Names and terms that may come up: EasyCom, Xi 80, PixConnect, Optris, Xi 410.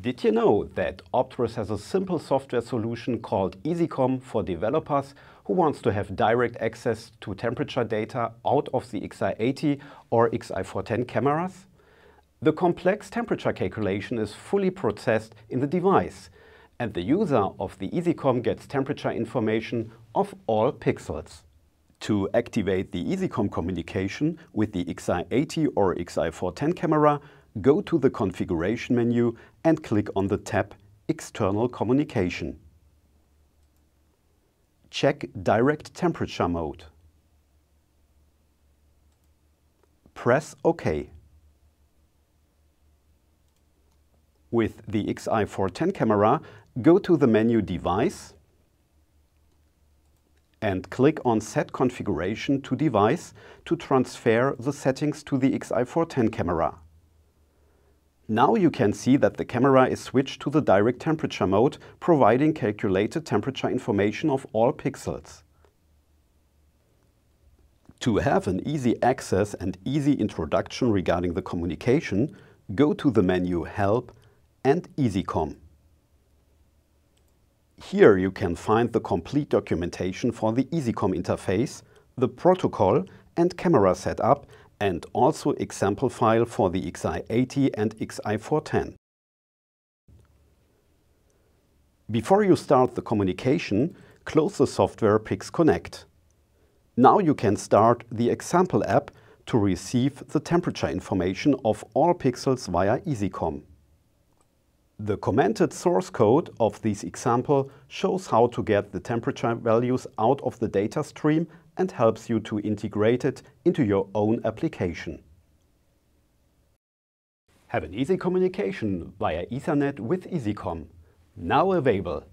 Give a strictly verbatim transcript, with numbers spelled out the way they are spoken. Did you know that Optris has a simple software solution called EasyCom for developers who wants to have direct access to temperature data out of the Xi eighty or Xi four ten cameras? The complex temperature calculation is fully processed in the device, and the user of the EasyCom gets temperature information of all pixels. To activate the EasyCom communication with the Xi eighty or Xi four ten camera, go to the configuration menu and click on the tab External Communication. Check Direct Temperature Mode. Press OK. With the Xi four ten camera, go to the menu Device and click on Set Configuration to Device to transfer the settings to the Xi four ten camera. Now you can see that the camera is switched to the direct temperature mode, providing calculated temperature information of all pixels. To have an easy access and easy introduction regarding the communication, go to the menu Help and EasyCom. Here you can find the complete documentation for the EasyCom interface, the protocol and camera setup, and also example file for the Xi eighty and Xi four ten. Before you start the communication, close the software PixConnect. Now you can start the example app to receive the temperature information of all pixels via EasyCom. The commented source code of this example shows how to get the temperature values out of the data stream and helps you to integrate it into your own application. Have an easy communication via Ethernet with EasyCom. Now available.